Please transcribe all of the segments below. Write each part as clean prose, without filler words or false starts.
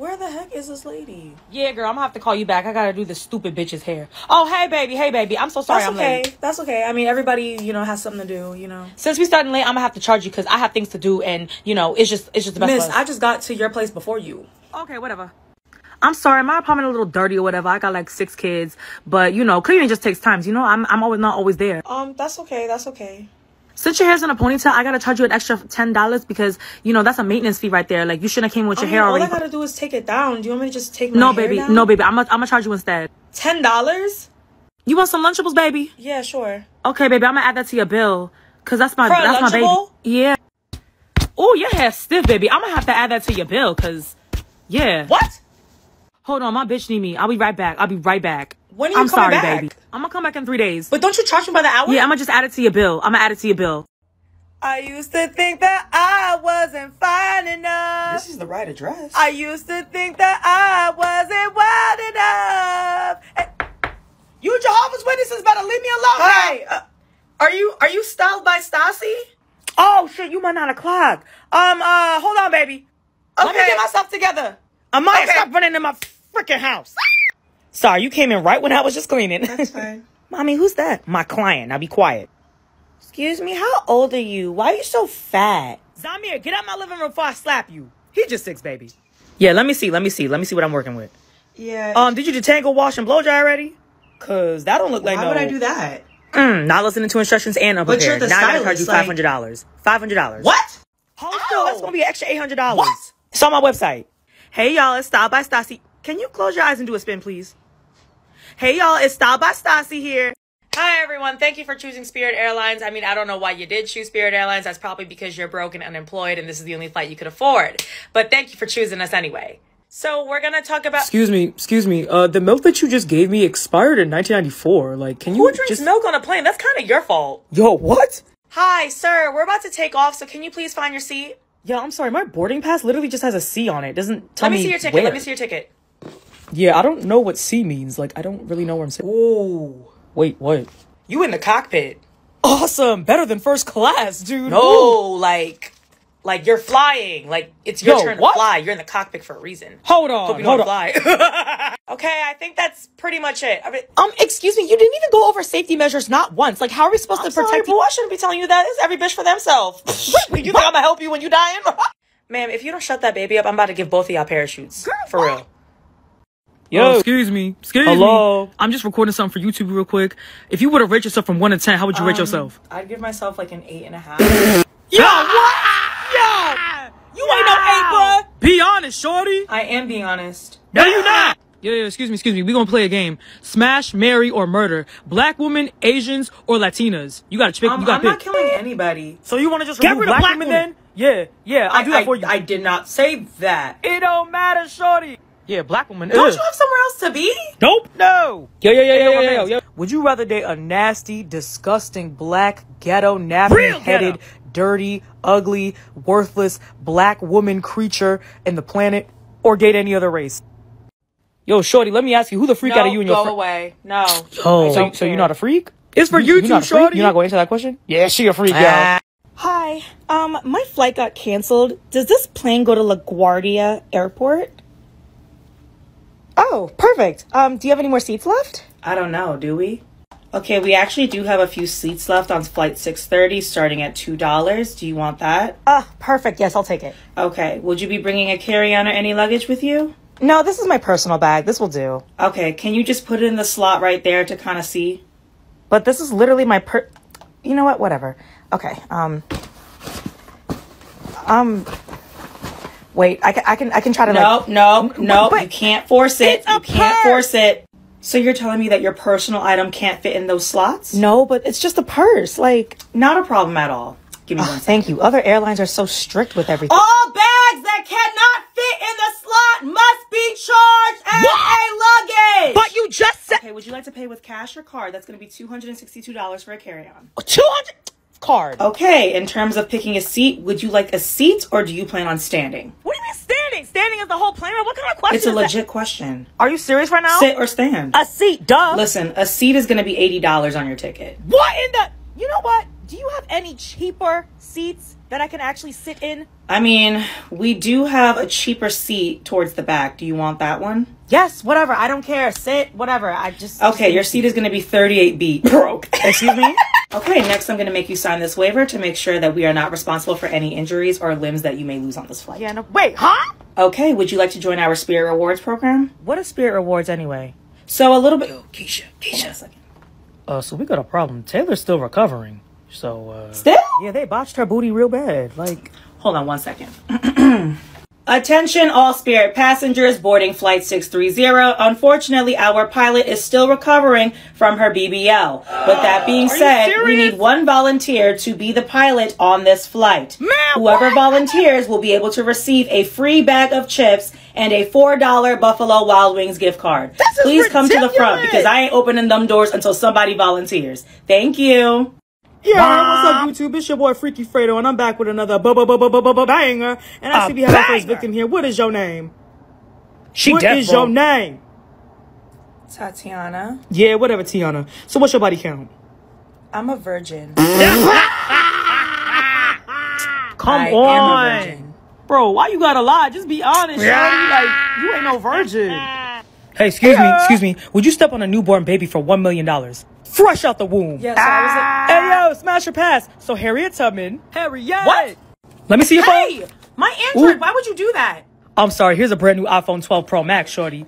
Where the heck is this lady? Yeah, girl, I'm gonna have to call you back. I gotta do this stupid bitch's hair. Oh, hey, baby. I'm so sorry. That's okay. I'm late. That's okay. I mean, everybody, you know, has something to do, you know. Since we starting late, I'm gonna have to charge you because I have things to do, and you know, it's just the best. Miss, I just got to your place before you. Okay, whatever. I'm sorry, my apartment a little dirty or whatever. I got like 6 kids, but you know, cleaning just takes time. You know, I'm always not always there. That's okay. That's okay. Since your hair's in a ponytail, I gotta charge you an extra $10 because, you know, that's a maintenance fee right there. Like, you shouldn't have came with your hair already. All I gotta do is take it down. Do you want me to just take my hair down? No, baby. I'm gonna charge you instead. $10? You want some Lunchables, baby? Yeah, sure. Okay, baby. I'm gonna add that to your bill because that's my baby. Yeah. Oh, your hair's stiff, baby. I'm gonna have to add that to your bill because, yeah. What? Hold on. My bitch need me. I'll be right back. When are you coming back? I'm sorry, baby. I'm gonna come back in 3 days. But don't you charge me by the hour? Yeah, I'm gonna just add it to your bill. I used to think that I wasn't fine enough. This is the right address. I used to think that I wasn't wild enough. Hey, you Jehovah's Witnesses better leave me alone. Hi. Are you styled by Stasi? Oh shit, you my 9 o'clock. Hold on, baby. Okay. Let me get myself together. Amaya, stop running in my freaking house. Sorry, you came in right when I was just cleaning. That's fine. Mommy, who's that? My client. Now be quiet. Excuse me, how old are you? Why are you so fat? Zamir, get out my living room before I slap you. He just 6, baby. Yeah, let me see what I'm working with. Yeah. Did you detangle, wash, and blow dry already? Cause that don't look like. Why would I do that? Not listening to instructions and unprepared. But you're the stylist. Now I gotta charge you $500. $500. What? Hold on, that's gonna be an extra $800. What? It's on my website. Hey y'all, it's Styled by Stasi. Can you close your eyes and do a spin, please? Hey, y'all, it's Styled by Stasi here. Hi, everyone. Thank you for choosing Spirit Airlines. I mean, I don't know why you did choose Spirit Airlines. That's probably because you're broke and unemployed and this is the only flight you could afford. But thank you for choosing us anyway. So we're going to talk about... Excuse me. The milk that you just gave me expired in 1994. Like, can you just... Who drinks milk on a plane? That's kind of your fault. Yo, what? Hi, sir. We're about to take off, so can you please find your seat? Yo, I'm sorry. My boarding pass literally just has a C on it. Doesn't tell me Let me see your ticket. Yeah, I don't know what C means. Like, I don't really know where I'm sitting. Whoa. Wait, what? You in the cockpit. Awesome. Better than first class, dude. No, like you're flying. Like, it's your turn to fly. You're in the cockpit for a reason. Hold on. Okay, I think that's pretty much it. I mean, excuse me, you didn't even go over safety measures not once. Like, how are we supposed to protect you? I shouldn't be telling you that. It's every bitch for themselves. Wait, you think I'm gonna help you when you're dying? Ma'am, if you don't shut that baby up, I'm about to give both of y'all parachutes. Girl, for real. Yo, excuse me. Hello. I'm just recording something for YouTube real quick. If you were to rate yourself from 1 to 10, how would you rate yourself? I'd give myself like an 8.5. Yo, what? Yo, you ain't no 8, bud. Be honest, shorty. I am being honest. No, you're not. Yeah, excuse me. We're going to play a game. Smash, marry, or murder. Black women, Asians, or Latinas. You got to pick. I'm not killing anybody. So you want to just get rid of black women then? Yeah, I'll do that for you. I did not say that. It don't matter, shorty. Yeah, black woman. Don't you have somewhere else to be? Nope. No. Yo. Would you rather date a nasty, disgusting, black, ghetto, nappy-headed, dirty, ugly, worthless, black woman creature in the planet or date any other race? Yo, shorty, let me ask you, who the freak out of you and your friend? No, go away. No. Oh, so you're not a freak? It's for YouTube, shorty. You're not going to answer that question? Yeah, she a freak, y'all. Hi. My flight got canceled. Does this plane go to LaGuardia Airport? Oh, perfect. Do you have any more seats left? I don't know, do we? Okay, we actually do have a few seats left on flight 630 starting at $2. Do you want that? Perfect. Yes, I'll take it. Okay. Would you be bringing a carry-on or any luggage with you? No, this is my personal bag. This will do. Okay, can you just put it in the slot right there to kind of see? But this is literally my You know what? Whatever. Okay. Wait, I can try to No, you can't force it. You can't force it. So you're telling me that your personal item can't fit in those slots? No, but it's just a purse. Like, not a problem at all. Give me one second. Thank you. Other airlines are so strict with everything. All bags that cannot fit in the slot must be charged as a luggage. But you just said... Okay, would you like to pay with cash or card? That's going to be $262 for a carry-on. 200 card. Okay, in terms of picking a seat, would you like a seat or do you plan on standing? What do you mean standing? Standing is the whole plane? What kind of question is that? It's a legit question. Are you serious right now? Sit or stand? A seat, duh. Listen, a seat is going to be $80 on your ticket. What in the... You know what? Do you have any cheaper seats? that I can actually sit in? I mean, we do have a cheaper seat towards the back. Do you want that one? Yes, whatever. I don't care. Sit, whatever. I just... Okay, your seat is going to be 38B. Broke. Excuse me? Okay, next I'm going to make you sign this waiver to make sure that we are not responsible for any injuries or limbs that you may lose on this flight. Yeah, no... Wait, huh? Okay, would you like to join our Spirit Rewards program? What is Spirit Rewards anyway? So a little bit... Yo, Keisha. A second. So we got a problem. Taylor's still recovering. So, Still? Yeah, they botched her booty real bad. Like... Hold on one second. Attention all Spirit passengers boarding flight 630. Unfortunately, our pilot is still recovering from her BBL. With that being said, we need one volunteer to be the pilot on this flight. Man, whoever volunteers will be able to receive a free bag of chips and a $4 Buffalo Wild Wings gift card. Please come to the front because I ain't opening them doors until somebody volunteers. Thank you. Yeah, what's up, YouTube? It's your boy Freaky Fredo, and I'm back with another banger. And I see we have our first victim here. What is your name? What is your name? Tatiana. Yeah, whatever, Tiana. So what's your body count? I'm a virgin. Come on. I am a virgin. Bro, why you gotta lie? Just be honest, like, you ain't no virgin. Hey, excuse me. Would you step on a newborn baby for $1 million? Fresh out the womb. Yeah, so I was like, hey, yo, smash your pass. So Harriet Tubman. Harriet. What? Let me see your phone. My Android, why would you do that? I'm sorry, here's a brand new iPhone 12 Pro Max, shorty.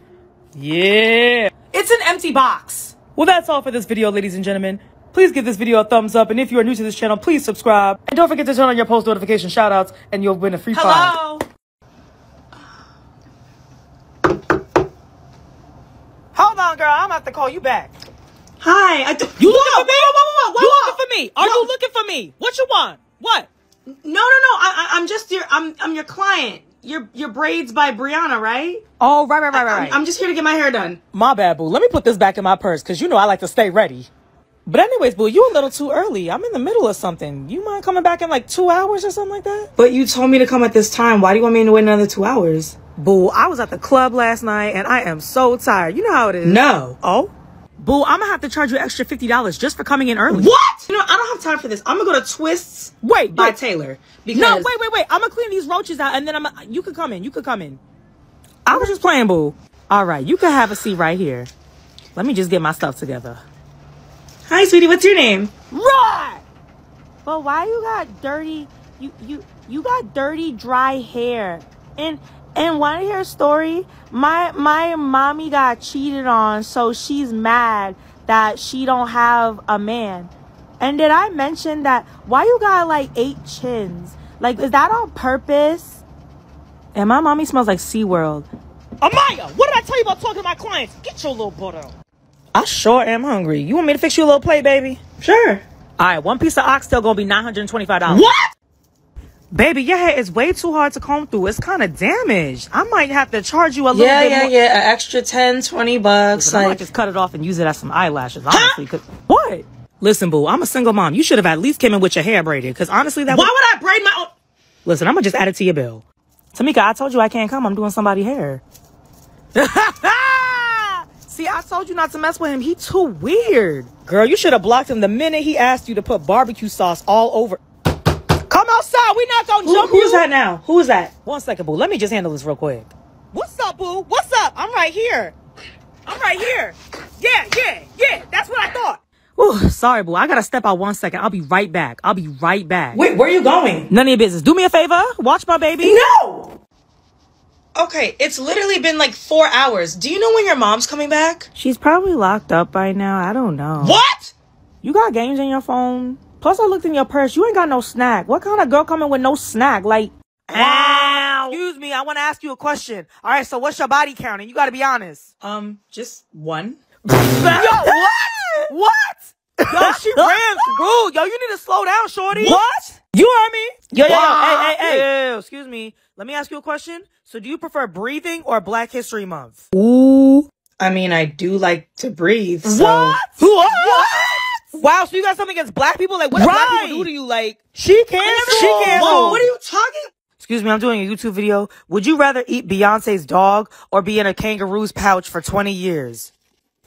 Yeah. It's an empty box. Well, that's all for this video, ladies and gentlemen. Please give this video a thumbs up. And if you are new to this channel, please subscribe. And don't forget to turn on your post notification shoutouts and you'll win a free phone. Hold on, girl. I'm going to have to call you back. Hi, you looking for me? Are you looking for me? What you want? What? No, no, no. I'm just your. I'm your client. Your Braids by Brianna, right? Oh, right. I'm just here to get my hair done. My bad, boo. Let me put this back in my purse because you know I like to stay ready. But anyways, boo, you a little too early. I'm in the middle of something. You mind coming back in like 2 hours or something like that? But you told me to come at this time. Why do you want me to wait another 2 hours? Boo, I was at the club last night and I am so tired. You know how it is. No. Oh. Boo, I'm gonna have to charge you an extra $50 just for coming in early. What? You know, I don't have time for this. I'm gonna go to Twists by Taylor. Because... No, wait. I'm gonna clean these roaches out and then you could come in. I was just playing, boo. All right, you can have a seat right here. Let me just get my stuff together. Hi, sweetie. What's your name? Roy! But why you got dirty... You got dirty, dry hair. And want to hear a story? My mommy got cheated on, so she's mad that she don't have a man. And did I mention that? Why you got like 8 chins? Like, is that on purpose? And my mommy smells like SeaWorld. Amaya, what did I tell you about talking to my clients? Get your little butt out. I sure am hungry. You want me to fix you a little plate, baby? Sure. All right, one piece of oxtail gonna be $925. What? Baby, your hair is way too hard to comb through. It's kind of damaged. I might have to charge you a little bit more. Yeah, an extra 10, 20 bucks. Listen, like... I might just cut it off and use it as some eyelashes, honestly. Huh? What? Listen, boo, I'm a single mom. You should have at least came in with your hair braided, because honestly, that Why would I braid my own? Listen, I'm going to just add it to your bill. Tamika, I told you I can't come. I'm doing somebody's hair. See, I told you not to mess with him. He too weird. Girl, you should have blocked him the minute he asked you to put barbecue sauce all over... Come outside. We not gonna jump you. Who's that now? Who is that? One second, boo. Let me just handle this real quick. What's up, boo? What's up? I'm right here. Yeah. That's what I thought. Ooh, sorry, boo. I gotta step out 1 second. I'll be right back. Wait, where are you going? None of your business. Do me a favor. Watch my baby. No. Okay, it's literally been like 4 hours. Do you know when your mom's coming back? She's probably locked up by now. I don't know. What? You got games on your phone? Plus, I looked in your purse. You ain't got no snack. What kind of girl coming with no snack? Like, ow. Excuse me. I want to ask you a question. All right, so what's your body count? And you got to be honest. Just one. Yo, what? What? Yo, she ran through. Yo, you need to slow down, shorty. What? You heard me? Yo. Hey. Excuse me. Let me ask you a question. So do you prefer breathing or Black History Month? Ooh. I mean, I do like to breathe. So. What? Wow, so you got something against black people? Like, what do black people do to you? Like, she can't. What are you talking? Excuse me, I'm doing a YouTube video. Would you rather eat Beyonce's dog or be in a kangaroo's pouch for 20 years?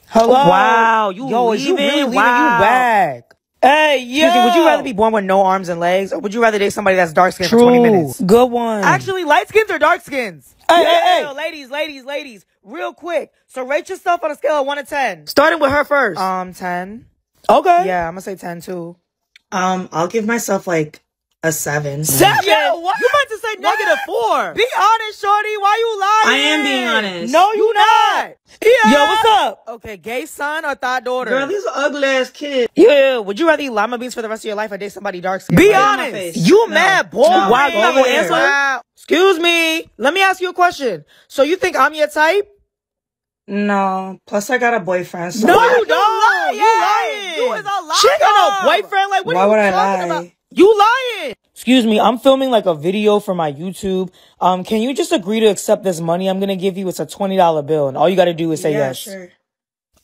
Hello? Wow, you leaving? Really leaving you back. Hey, yeah. Would you rather be born with no arms and legs, or would you rather date somebody that's dark skinned for 20 minutes? Good one. Actually, light skins or dark skins? Hey, hey, ladies, real quick. So rate yourself on a scale of 1 to 10. Starting with her first. 10. Okay. Yeah, I'm gonna say 10 too. I'll give myself like a 7. 7? Yo, what? You about to say -4? Be honest, shorty. Why you lying? I am being honest. No, you not. Yeah. Yo, what's up? Okay, gay son or thigh daughter? Girl, these are ugly ass kids. Yeah. Would you rather eat lima beans for the rest of your life or date somebody dark skinned? Be honest. You mad, boy? Why you not gonna answer? Wow. Excuse me. Let me ask you a question. So you think I'm your type? No. Plus, I got a boyfriend. So no, you don't. You lying. You is a liar. She got a boyfriend. Like, what are you talking about? You lying. Excuse me. I'm filming like a video for my YouTube. Can you just agree to accept this money I'm gonna give you? It's a $20 bill, and all you gotta do is say yes. Sure.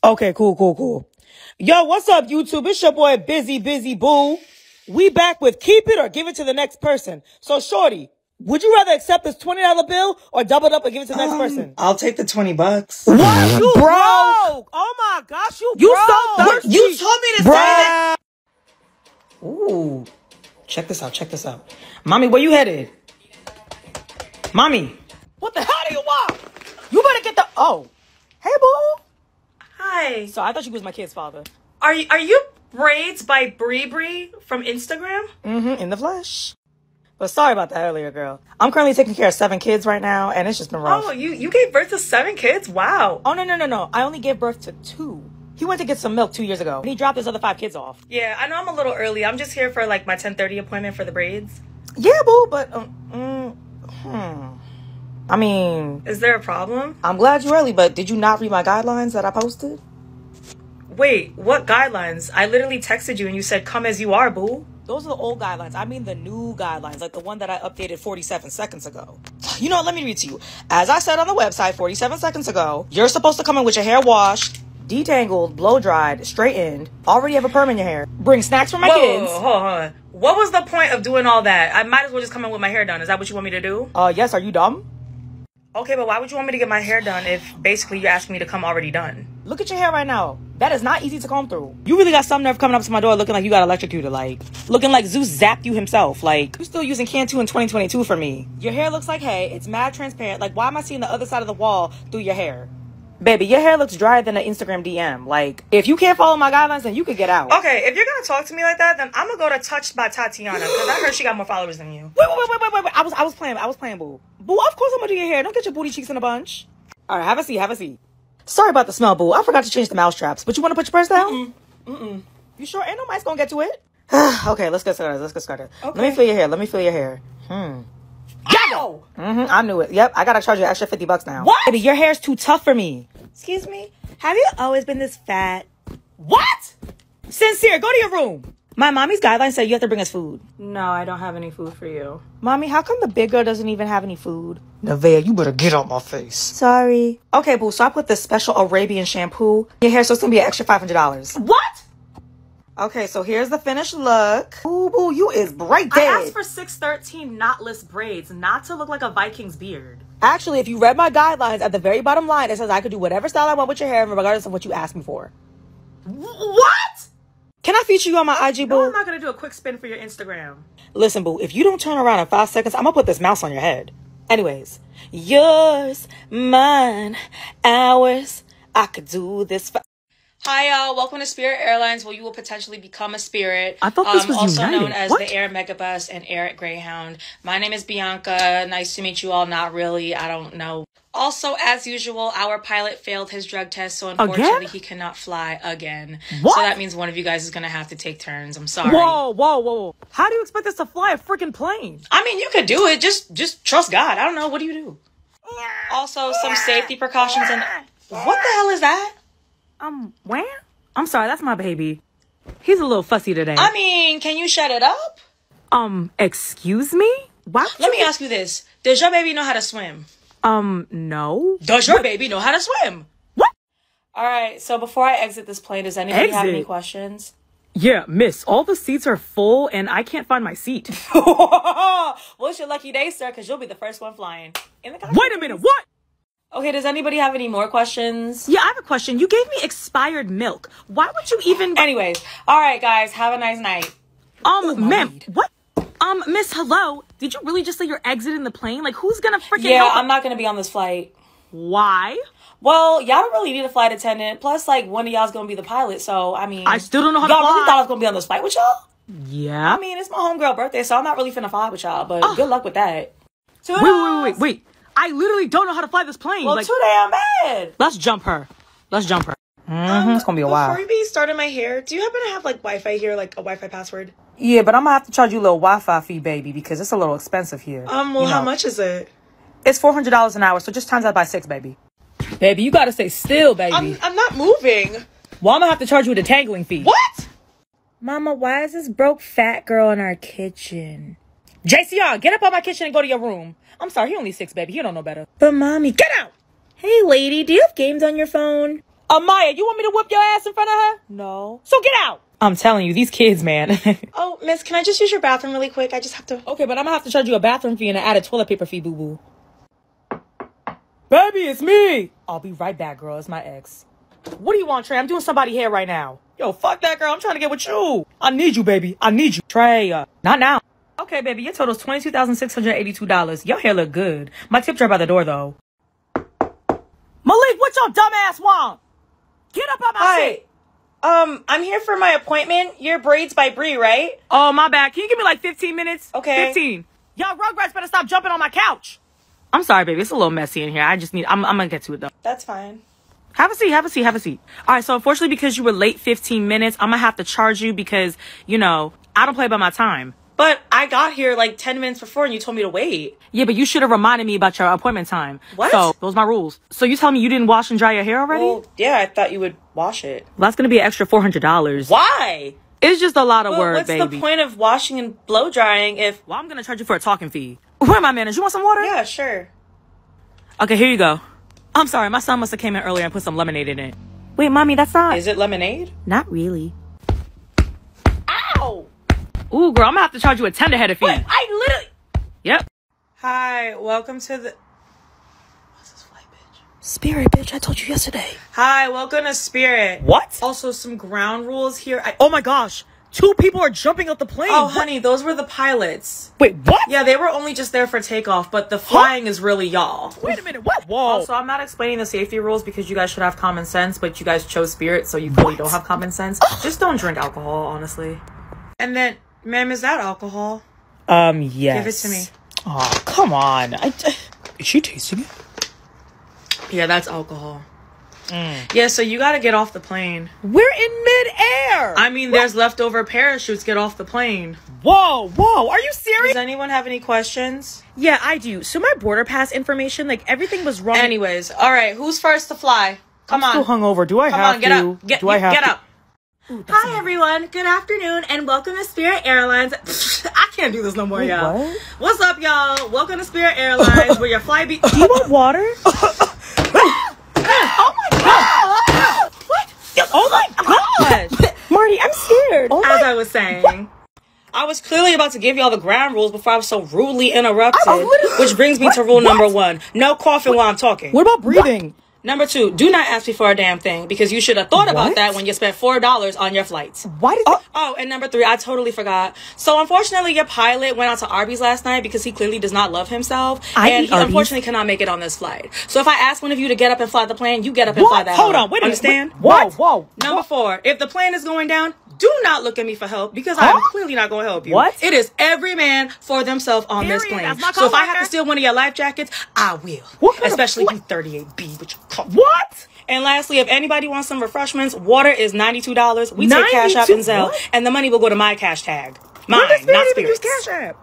Okay. Cool. Yo, what's up, YouTube? It's your boy Busy Boo. We back with keep it or give it to the next person. So, shorty. Would you rather accept this $20 bill or double it up and give it to the next person? I'll take the $20. What? You broke. Oh my gosh, you so thirsty. You told me to say that. Ooh. Check this out. Mommy, where you headed? Mommy. What the hell do you want? You better get the... Oh. Hey, boo. Hi. So I thought you was my kid's father. Are you Braids by Bree from Instagram? Mm-hmm, in the flesh. But sorry about that earlier, girl. I'm currently taking care of 7 kids right now, and it's just been rough. Oh, you gave birth to 7 kids? Wow. Oh, no. I only gave birth to 2. He went to get some milk 2 years ago, and he dropped his other 5 kids off. Yeah, I know I'm a little early. I'm just here for, like, my 10:30 appointment for the braids. Yeah, boo, but, I mean... Is there a problem? I'm glad you're early, but did you not read my guidelines that I posted? Wait, what guidelines? I literally texted you, and you said, come as you are, boo. Those are the old guidelines. I mean the new guidelines, like the one that I updated 47 seconds ago. You know what? Let me read to you. As I said on the website 47 seconds ago, you're supposed to come in with your hair washed, detangled, blow-dried, straightened, already have a perm in your hair, bring snacks for my kids. Hold on. What was the point of doing all that? I might as well just come in with my hair done. Is that what you want me to do? Yes. Are you dumb? Okay, but why would you want me to get my hair done if basically you're asking me to come already done? Look at your hair right now. That is not easy to comb through. You really got some nerve coming up to my door looking like you got electrocuted, like looking like Zeus zapped you himself. Like, you're still using Cantu in 2022 for me. Your hair looks like hay. It's mad transparent. Like, why am I seeing the other side of the wall through your hair? Baby, your hair looks drier than an Instagram DM. Like, if you can't follow my guidelines, then you could get out. Okay, if you're gonna talk to me like that, then I'm gonna go to Touched by Tatiana, because I heard she got more followers than you. Wait. I was playing, boo. Boo, of course I'm gonna do your hair. Don't get your booty cheeks in a bunch. All right, have a seat. Sorry about the smell, boo. I forgot to change the mousetraps, but you wanna put your purse down? Mm-mm. You sure ain't no mice gonna get to it? Okay, let's get started. Okay. Let me feel your hair. Yo! I knew it. Yep, I gotta charge you an extra $50 now. What? Baby, your hair's too tough for me. Excuse me? Have you always been this fat? What? Sincere, go to your room. My mommy's guidelines said you have to bring us food. No, I don't have any food for you. Mommy, how come the big girl doesn't even have any food? Nevea, you better get out my face. Sorry. Okay, boo, so I put this special Arabian shampoo in your hair, so it's gonna be an extra $500. What? Okay, so here's the finished look. Ooh, boo, you is bright dead. I asked for 613 knotless braids, not to look like a Viking's beard. Actually, if you read my guidelines, at the very bottom line, it says I could do whatever style I want with your hair, regardless of what you asked me for. What? Can I feature you on my IG, boo? No, I'm not going to do a quick spin for your Instagram. Listen, boo, if you don't turn around in 5 seconds, I'm going to put this mouse on your head. Anyways, yours, mine, ours, I could do this for... Hi, y'all. Welcome to Spirit Airlines, where you will potentially become a spirit. I thought this was also United. Known as the Air Megabus and Air Greyhound. My name is Bianca. Nice to meet you all. Not really. I don't know. Also, as usual, our pilot failed his drug test, so unfortunately he cannot fly again. What? So that means one of you guys is going to have to take turns. I'm sorry. Whoa. How do you expect us to fly a freaking plane? I mean, you could do it. Just trust God. I don't know. What do you do? Also, some safety precautions and... What the hell is that? Where? I'm sorry, that's my baby. He's a little fussy today. I mean, can you shut it up? Excuse me? Why? Let me ask you this. Does your baby know how to swim? No. Does your baby know how to swim? What? All right, so before I exit this plane, does anybody have any questions? Yeah, miss, all the seats are full and I can't find my seat. Well, it's your lucky day, sir, because you'll be the first one flying. Wait a minute, what? Okay, does anybody have any more questions? Yeah, I have a question. You gave me expired milk. Why would you even... Anyways, all right, guys. Have a nice night. Ma'am, what? Miss, hello? Did you really just say you're exiting the plane? Like, who's gonna freaking... Yeah, help? I'm not gonna be on this flight. Why? Well, y'all don't really need a flight attendant. Plus, like, one of y'all's gonna be the pilot, so, I mean... I still don't know how to fly. Y'all really thought I was gonna be on this flight with y'all? Yeah. I mean, it's my homegirl birthday, so I'm not really finna fly with y'all, but good luck with that. Wait. I literally don't know how to fly this plane. Well, like, too damn bad. Let's jump her. It's gonna be a while. Before we started my hair, do you happen to have like Wi-Fi here, like a Wi-Fi password? Yeah, but I'm gonna have to charge you a little Wi-Fi fee, baby, because it's a little expensive here. How much is it? It's $400 an hour, so just times that by 6, baby. Baby, you gotta stay still, baby. I'm not moving. Well, I'm gonna have to charge you a detangling fee. What? Mama, why is this broke fat girl in our kitchen? JCR, get up out my kitchen and go to your room. I'm sorry, he only 6, baby. He don't know better. But mommy, get out! Hey, lady, do you have games on your phone? Amaya, you want me to whip your ass in front of her? No. So get out! I'm telling you, these kids, man. Oh, miss, can I just use your bathroom really quick? I just have to... Okay, but I'm gonna have to charge you a bathroom fee and an added toilet paper fee, boo-boo. Baby, it's me! I'll be right back, girl. It's my ex. What do you want, Trey? I'm doing somebody's hair right now. Yo, fuck that, girl. I'm trying to get with you. I need you, baby. I need you. Trey, not now. Okay, baby, your total's $22,682. Your hair look good. My tip dropped by the door, though. Malik, what your dumb ass want? Get up out my seat. I'm here for my appointment. You're Braids by Bree, right? Oh, my bad. Can you give me like 15 minutes? Okay. 15. Y'all rugrats better stop jumping on my couch. I'm sorry, baby. It's a little messy in here. I'm gonna get to it, though. That's fine. Have a seat. All right, so unfortunately, because you were late 15 minutes, I'm gonna have to charge you because, you know, I don't play by my time. But I got here like 10 minutes before and you told me to wait. Yeah, but you should have reminded me about your appointment time. What? So, those are my rules. So you tell me you didn't wash and dry your hair already? Well, yeah, I thought you would wash it. Well, that's going to be an extra $400. Why? It's just a lot of work, baby. What's the point of washing and blow drying if... Well, I'm going to charge you for a talking fee. Where am I, man? You want some water? Yeah, sure. Okay, here you go. I'm sorry, my son must have came in earlier and put some lemonade in it. Wait, mommy, that's not... Is it lemonade? Not really. Ow! Ooh, girl, I'm gonna have to charge you a tenderhead fee. Wait, I literally... Yep. Hi, welcome to the... What's this flight, bitch? Spirit, bitch, I told you yesterday. Hi, welcome to Spirit. What? Also, some ground rules here. Oh my gosh, 2 people are jumping off the plane. Oh, what? Honey, those were the pilots. Wait, what? Yeah, they were only just there for takeoff, but the flying is really y'all. Wait a minute, what? Whoa. Also, I'm not explaining the safety rules because you guys should have common sense, but you guys chose Spirit, so you really don't have common sense. Just don't drink alcohol, honestly. And then... Ma'am, is that alcohol? Yes. Give it to me. Oh, come on. Is she tasting it? Yeah, that's alcohol. Mm. Yeah, so you gotta get off the plane. We're in midair! I mean, there's leftover parachutes. Get off the plane. Whoa, are you serious? Does anyone have any questions? Yeah, I do. So my border pass information, like, everything was wrong. Anyways, all right, who's first to fly? Come on. I'm still hungover. Get up. Ooh, hi, everyone. Good afternoon, and welcome to Spirit Airlines. I can't do this no more, y'all. What's up, y'all? Welcome to Spirit Airlines, where your flight be... Do you want water? Oh, my God! What? Oh, my gosh! Marty, I'm scared. As I was saying... I was clearly about to give y'all the ground rules before I was so rudely interrupted, which brings me to rule number 1. No coughing while I'm talking. What about breathing? Number 2, do not ask me for a damn thing because you should have thought about that when you spent $4 on your flights. Why did and number 3, I totally forgot. So unfortunately, your pilot went out to Arby's last night because he clearly does not love himself, and he unfortunately cannot make it on this flight. So if I ask one of you to get up and fly the plane, you get up and fly that. Hold on, wait a minute. Understand? Whoa. Number 4, if the plane is going down, do not look at me for help because I'm clearly not going to help you. What? It is every man for themselves on this plane. So if I have to steal one of your life jackets, I will. Especially you 38B, which what? And lastly, if anybody wants some refreshments, water is $92. We take Cash App and Zelle, and the money will go to my cash tag. Mine, not Spirit's. Cash App.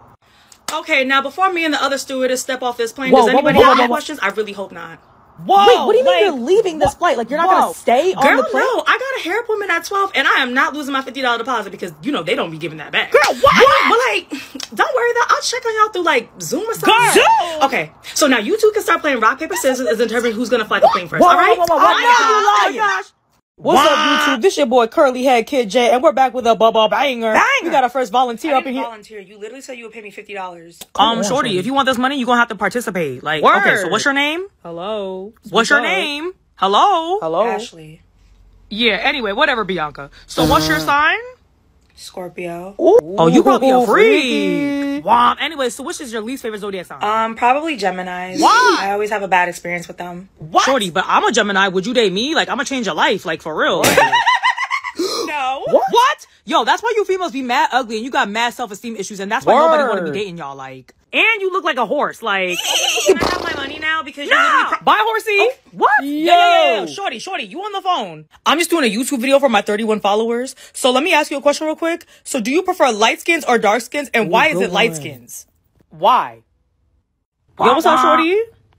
Okay, now before me and the other stewardess step off this plane, does anybody have any questions? I really hope not. Whoa! Wait, what do you mean you're leaving this flight? Like, you're not going to stay on the plane? Girl, no. I got a hair appointment at 12, and I am not losing my $50 deposit because, you know, they don't be giving that back. Girl, what? But, like, don't worry, though. I'll check on y'all through, like, Zoom or something. Girl. Okay, so now you two can start playing rock, paper, scissors and determine who's going to fly the plane first, all right? Oh, my gosh. What's up, YouTube? This your boy Curly Head Kid J, and we're back with a bubba banger. We got our first volunteer up in here. Volunteer? You literally said you would pay me $50. Shorty, if you want this money, you're gonna have to participate. Like, okay, so what's your name? Hello. What's your name? Hello. Hello. Ashley. Yeah. Anyway, whatever, Bianca. So, what's your sign? Scorpio. Ooh. Oh, you probably a freak. Wow. Anyway, so which is your least favorite zodiac sign? Probably Geminis. Why? I always have a bad experience with them. What? Shorty, but I'm a Gemini. Would you date me? Like, I'm gonna change your life. Like, for real. No. What? Yo, that's why you females be mad ugly and you got mad self-esteem issues, and that's why nobody want to be dating y'all. Like, and you look like a horse. Like, can I have my money now? Because you bye, horsey. Oh, what? Yo. Yeah. Shorty, you on the phone. I'm just doing a YouTube video for my 31 followers. So let me ask you a question real quick. So do you prefer light skins or dark skins? And why is it light skins? Why? Yo, what's up, Shorty?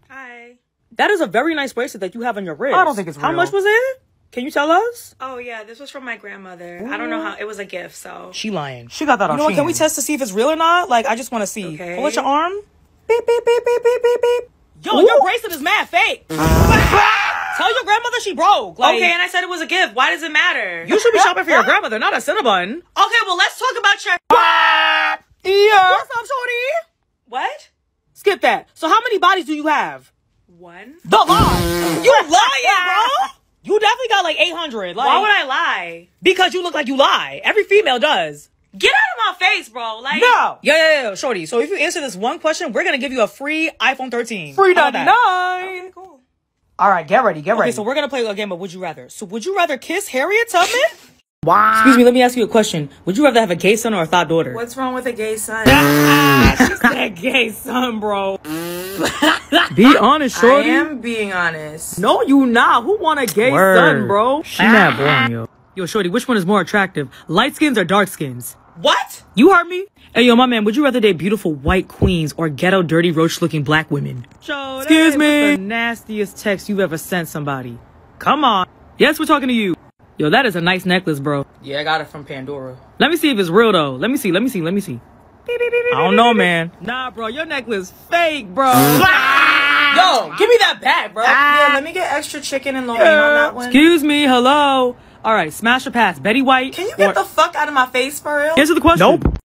Hi. That is a very nice bracelet that you have on your wrist. I don't think it's real. How much was it? Can you tell us? Oh, yeah. This was from my grandmother. Ooh. I don't know how. It was a gift, so. She lying. She got that on Can we test to see if it's real or not? Like, I just want to see. Okay. Hold your arm. Beep, beep, beep, beep, beep, beep, beep. Yo, your bracelet is mad fake. Tell your grandmother she broke. Like, okay, and I said it was a gift. Why does it matter? You should be shopping for your grandmother, not a Cinnabon. Okay, well, let's talk about your... Yeah. What's up, Shorty? What? Skip that. So how many bodies do you have? One. The lie. You lying, bro. You definitely got like 800. Like, why would I lie? Because you look like you lie. Every female does. Get out of my face, bro. Like, no. Yeah, Shorty. So if you answer this one question, we're going to give you a free iPhone 13. Free to 9. Okay, cool. All right, get ready. Okay, so we're going to play a game of Would You Rather. So would you rather kiss Harriet Tubman? Wow. Excuse me, let me ask you a question. Would you rather have a gay son or a thought daughter? What's wrong with a gay son? She said gay son, bro. Be honest, Shorty. I am being honest. No, you not. Who want a gay son, bro? She not born, yo. Yo, Shorty, which one is more attractive? Light skins or dark skins? What? You heard me? Hey, yo, my man, would you rather date beautiful white queens or ghetto, dirty, roach-looking black women? Shorty, excuse me. The nastiest text you've ever sent somebody. Come on. Yes, we're talking to you. Yo, that is a nice necklace, bro. Yeah, I got it from Pandora. Let me see if it's real, though. Let me see. I don't know, man. Nah, bro, your necklace fake, bro. Yo, give me that back, bro. Yeah, let me get extra chicken and loin on that one. Excuse me, hello. All right, smash or pass, Betty White. Can you get the fuck out of my face for real? Answer the question. Nope.